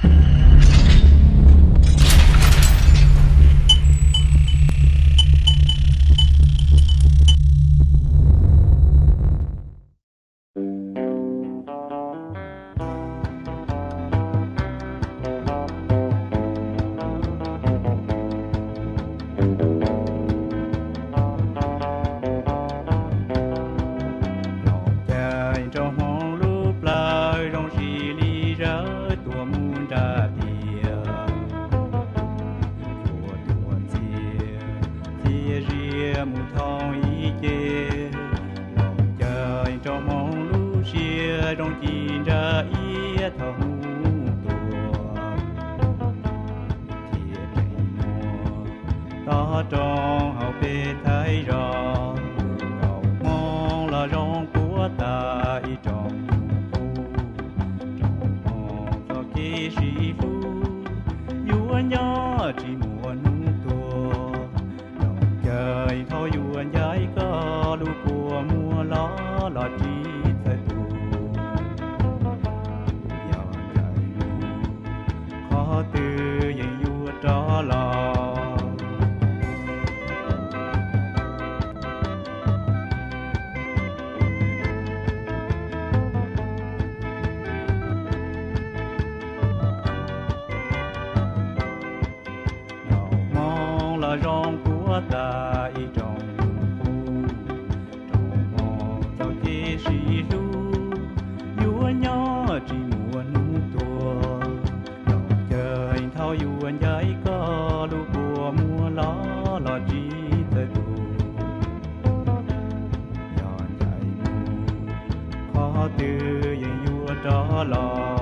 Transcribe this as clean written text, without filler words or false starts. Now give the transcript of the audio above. Hãy subscribe cho kênh Looj Ceeb.